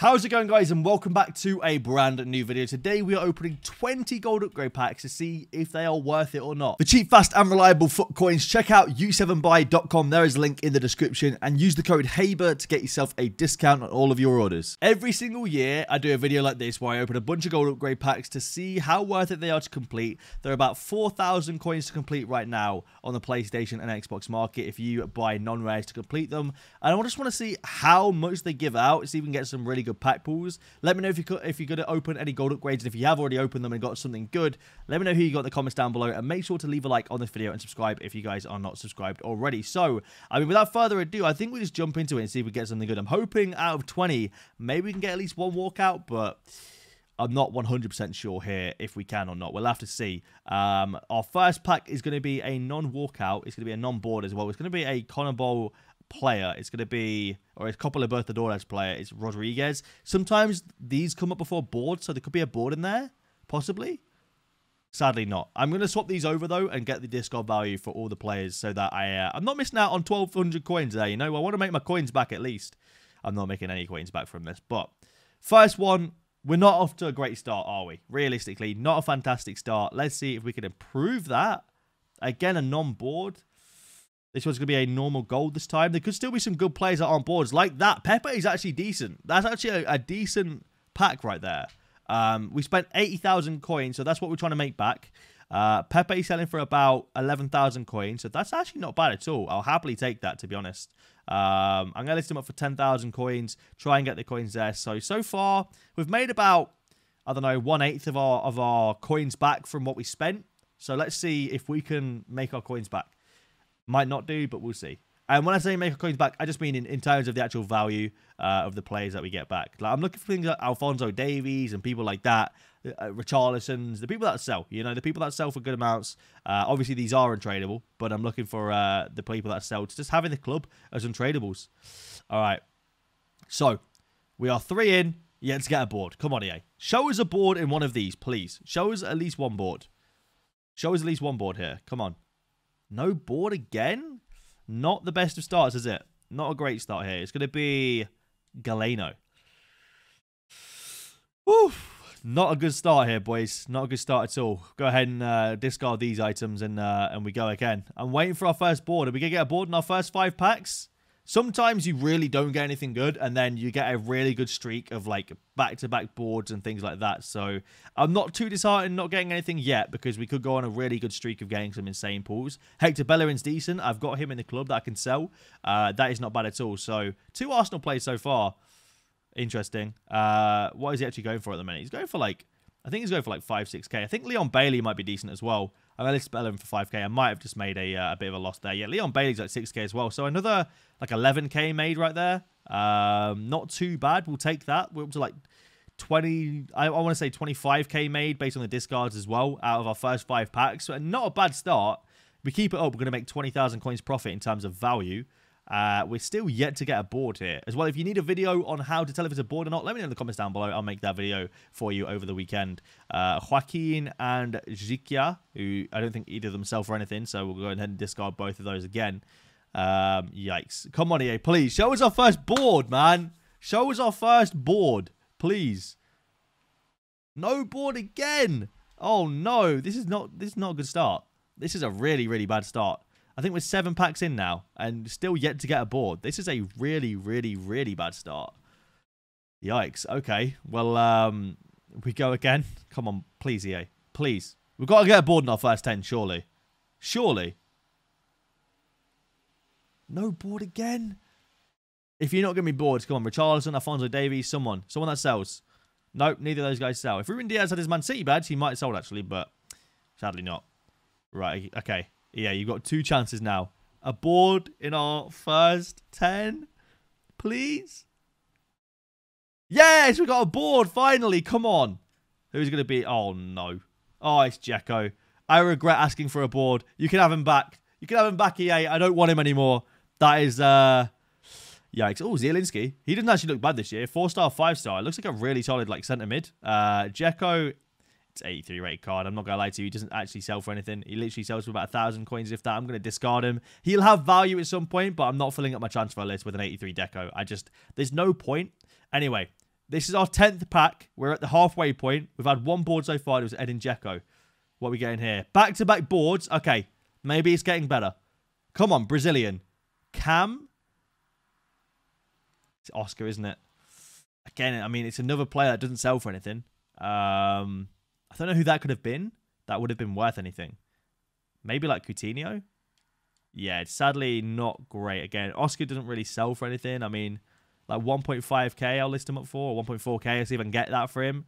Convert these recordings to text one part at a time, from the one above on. How's it going, guys, and welcome back to a brand new video. Today we are opening 20 gold upgrade packs to see if they are worth it or not. For cheap, fast and reliable foot coins, check out u7buy.com. there is a link in the description, and use the code Haber to get yourself a discount on all of your orders. Every single year I do a video like this where I open a bunch of gold upgrade packs to see how worth it they are to complete. There are about 4,000 coins to complete right now on the PlayStation and Xbox market if you buy non-rares to complete them, and I just want to see how much they give out so you can get some really good pack pools. Let me know if you're going to open any gold upgrades, and if you have already opened them and got something good, let me know who you got in the comments down below, and make sure to leave a like on this video and subscribe if you guys are not subscribed already. So I mean, without further ado, I think we just jump into it and see if we get something good. I'm hoping out of 20 maybe we can get at least one walkout, but I'm not 100% sure here if we can or not. We'll have to see. Our first pack is going to be a non-walkout. It's going to be a non-board as well. It's going to be a CONMEBOL player. It's going to be, or it's Copa Libertadores player. It's Rodriguez. Sometimes these come up before board, so there could be a board in there, possibly. Sadly not. I'm going to swap these over though and get the discard value for all the players so that I'm not missing out on 1,200 coins there. You know, I want to make my coins back at least. I'm not making any coins back from this, but first one, we're not off to a great start, are we? Realistically, not a fantastic start. Let's see if we can improve that. Again, a non-board. This one's going to be a normal gold this time. There could still be some good players that are on boards like that. Pepe is actually decent. That's actually a decent pack right there. We spent 80,000 coins, so that's what we're trying to make back. Pepe selling for about 11,000 coins, so that's actually not bad at all. I'll happily take that, to be honest. I'm going to list him up for 10,000 coins, try and get the coins there. So far, we've made about, I don't know, 1/8 of our coins back from what we spent. So let's see if we can make our coins back. Might not do, but we'll see. And when I say make our coins back, I just mean in terms of the actual value of the players that we get back. Like, I'm looking for things like Alfonso Davies and people like that, Richarlison's, the people that sell. You know, the people that sell for good amounts. Obviously, these are untradeable, but I'm looking for the people that sell. It's just having the club as untradeables. All right. So, we are 3 in. Yeah, let's get a board. Come on, EA. Show us a board in one of these, please. Show us at least one board. Show us at least one board here. Come on. No board again? Not the best of starts, is it? Not a great start here. It's going to be Galeno. Oof. Not a good start here, boys. Not a good start at all. Go ahead and discard these items, and we go again. I'm waiting for our first board. Are we going to get a board in our first 5 packs? Sometimes you really don't get anything good, and then you get a really good streak of like back-to-back boards and things like that. So I'm not too disheartened not getting anything yet, because we could go on a really good streak of getting some insane pulls. Hector Bellerin's decent. I've got him in the club that I can sell. That is not bad at all. So 2 Arsenal plays so far. Interesting. What is he actually going for at the minute? He's going for like, I think he's going for like 5, 6K. I think Leon Bailey might be decent as well. I'm going to list Bellerin for 5K. I might have just made a bit of a loss there. Yeah, Leon Bailey's like 6K as well. So another like 11K made right there. Not too bad. We'll take that. We're up to like 20, I want to say 25K made based on the discards as well out of our first 5 packs. So not a bad start. We keep it up. We're going to make 20,000 coins profit in terms of value. We're still yet to get a board here as well. If you need a video on how to tell if it's a board or not, let me know in the comments down below. I'll make that video for you over the weekend. Joaquin and Zikia, who I don't think either of them sell for anything, so we'll go ahead and discard both of those again. Yikes. Come on, EA, please. Show us our first board, man. Show us our first board, please. No board again. Oh, no. This is not a good start. This is a really, really bad start. I think we're 7 packs in now and still yet to get a board. This is a really, really, really bad start. Yikes. Okay. Well, we go again. Come on. Please, EA. Please. We've got to get a board in our first 10, surely. Surely. No board again. If you're not going to be bored, come on. Richarlison, Alfonso Davies, someone. Someone that sells. Nope, neither of those guys sell. If Ruben Diaz had his Man City badge, he might have sold, actually, but sadly not. Right. Okay. Yeah, you've got 2 chances now. A board in our first 10, please. Yes, we got a board, finally. Come on. Who's going to be? Oh, no. Oh, it's Dzeko. I regret asking for a board. You can have him back. You can have him back, EA. I don't want him anymore. That is, yikes. Oh, Zielinski. He doesn't actually look bad this year. 4-star, 5-star. It looks like a really solid, like, centre mid. Dzeko. 83 rate card. I'm not gonna lie to you, he doesn't actually sell for anything. He literally sells for about 1,000 coins, if that. I'm gonna discard him. He'll have value at some point, but I'm not filling up my transfer list with an 83 Dzeko. There's no point. Anyway, This is our 10th pack. We're at the halfway point. We've had one board so far. It was Edin Dzeko. What are we getting here? Back-to-back boards. Okay. Maybe it's getting better. Come on, Brazilian. Cam? It's Oscar, isn't it? Again, I mean, it's another player that doesn't sell for anything. I don't know who that could have been. That would have been worth anything. Maybe like Coutinho? Yeah, it's sadly not great. Again, Oscar doesn't really sell for anything. I mean, like 1.5k I'll list him up for, or 1.4k, see if I can get that for him.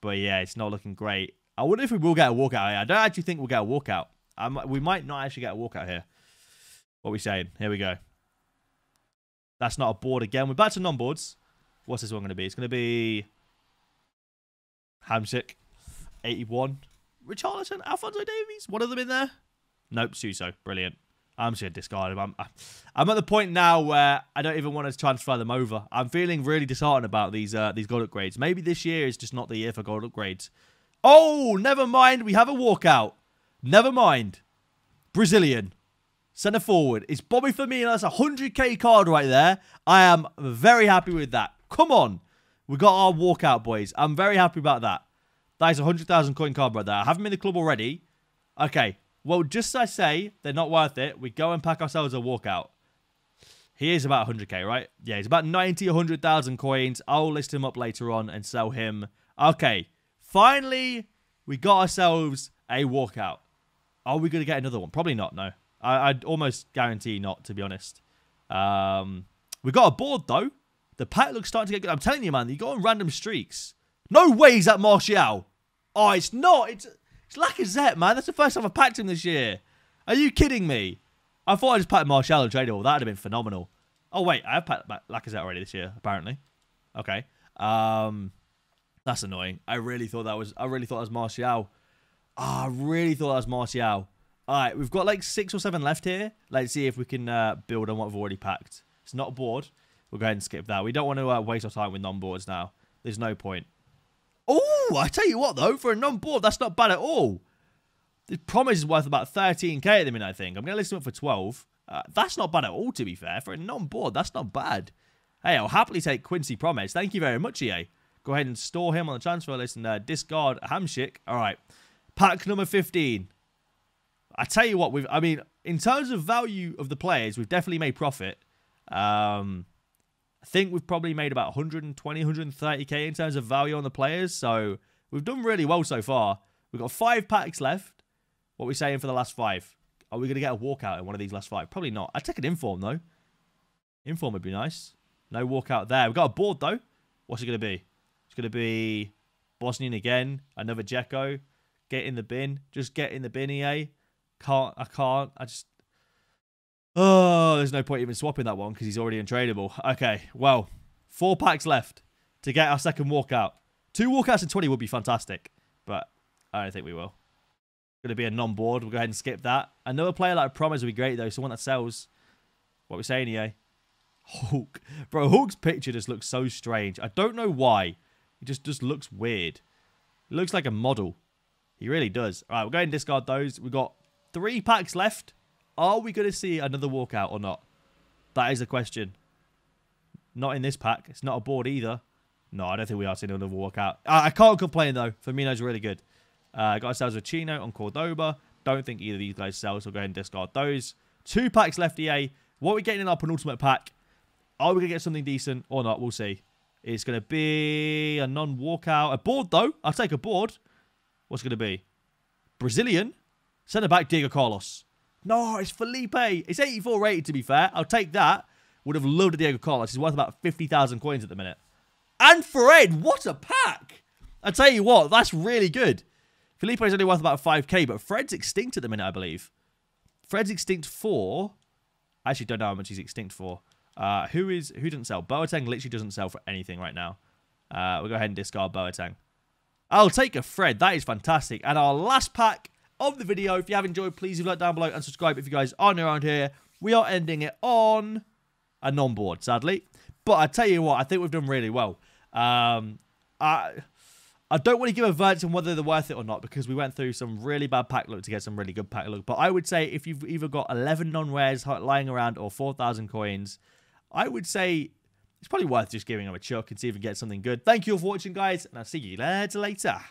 But yeah, it's not looking great. I wonder if we will get a walkout here. I don't actually think we'll get a walkout. We might not actually get a walkout here. What are we saying? Here we go. That's not a board again. We're back to non-boards. What's this one going to be? It's going to be Hamsik, 81. Richarlison, Alfonso Davies. One of them in there? Nope, Suso. Brilliant. I'm just going to discard him. I'm at the point now where I don't even want to transfer them over. I'm feeling really disheartened about these gold upgrades. Maybe this year is just not the year for gold upgrades. Oh, never mind. We have a walkout. Never mind. Brazilian. Centre forward. It's Bobby Firmino. That's a 100k card right there. I am very happy with that. Come on. We got our walkout, boys. I'm very happy about that. That is a 100,000 coin card right there. I have him in the club already. Okay. Well, just as I say, they're not worth it. We go and pack ourselves a walkout. He is about 100k, right? Yeah, he's about 90, 100,000 coins. I'll list him up later on and sell him. Okay. Finally, we got ourselves a walkout. Are we going to get another one? Probably not, no. I'd almost guarantee not, to be honest. We got a board, though. The pack looks starting to get good. I'm telling you, man, you go on random streaks. No way is that Martial. Oh, it's not. It's Lacazette, man. That's the first time I've packed him this year. Are you kidding me? I thought I just packed Martial and traded all. That would have been phenomenal. Oh, wait. I have packed Lacazette already this year, apparently. Okay. That's annoying. I really thought that was Martial. I really thought that was Martial. All right, we've got like 6 or 7 left here. Let's see if we can build on what we've already packed. It's not a board. We'll go ahead and skip that. We don't want to waste our time with non-boards now. There's no point. Oh, I tell you what though, for a non-board, that's not bad at all. The Promise is worth about 13k at the minute, I think. I'm going to list him up for 12. That's not bad at all, to be fair. For a non-board, that's not bad. Hey, I'll happily take Quincy Promes. Thank you very much, EA. Go ahead and store him on the transfer list and discard Hamsik. All right, pack number 15. I tell you what, I mean, in terms of value of the players, we've definitely made profit. I think we've probably made about 120, 130k in terms of value on the players. So we've done really well so far. We've got 5 packs left. What are we saying for the last 5? Are we going to get a walkout in one of these last 5? Probably not. I'd take an inform, though. Inform would be nice. No walkout there. We've got a board, though. What's it going to be? It's going to be Bosnian again. Another Dzeko. Get in the bin. Just get in the bin, EA. I can't. I just... Oh, there's no point even swapping that one because he's already untradeable. Okay, well, 4 packs left to get our second walkout. 2 walkouts in 20 would be fantastic, but I don't think we will. Going to be a non-board. We'll go ahead and skip that. Another player like Promise would be great, though. Someone that sells. What are we saying, EA? Hulk. Bro, Hulk's picture just looks so strange. I don't know why. It just looks weird. He looks like a model. He really does. All right, we'll go ahead and discard those. We've got 3 packs left. Are we going to see another walkout or not? That is the question. Not in this pack. It's not a board either. No, I don't think we are seeing another walkout. I can't complain, though. Firmino's really good. Got ourselves a Chino on Cordoba. Don't think either of these guys sell, so go ahead and discard those. 2 packs left, EA. What are we getting in our penultimate pack? Are we going to get something decent or not? We'll see. It's going to be a non-walkout. A board, though. I'll take a board. What's it going to be? Brazilian. Centre-back, Diego Carlos. No, it's Felipe. It's 84 rated, to be fair. I'll take that. Would have loved a Diego Carlos. He's worth about 50,000 coins at the minute. And Fred, what a pack. I tell you what, that's really good. Felipe is only worth about 5k, but Fred's extinct at the minute, I believe. Fred's extinct for... I actually don't know how much he's extinct for. Who doesn't sell? Boateng literally doesn't sell for anything right now. We'll go ahead and discard Boateng. I'll take a Fred. That is fantastic. And our last pack... of the video. If you have enjoyed, please leave a like down below and subscribe if you guys are new around here. We are ending it on a non-board, sadly. But I tell you what, I think we've done really well. I don't want to give a verdict on whether they're worth it or not because we went through some really bad pack luck to get some really good pack luck. But I would say if you've either got 11 non-rares lying around or 4,000 coins, I would say it's probably worth just giving him a chuck and see if we can get something good. Thank you all for watching, guys, and I'll see you later.